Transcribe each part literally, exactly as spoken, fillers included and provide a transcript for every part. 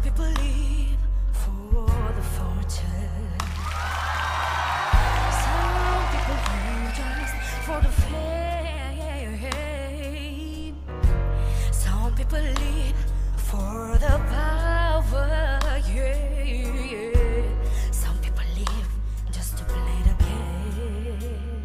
Some people leave for the fortune. Some people leave just for the fame. Some people leave for the power. Yeah, yeah. Some people leave just to play the game.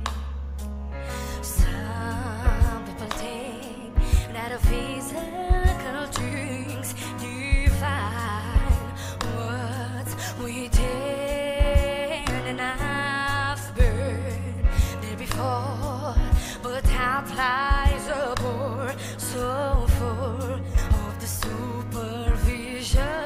Some people think that a physical drinks define what we did, and I've been there before, but how flies a board so full of the supervision.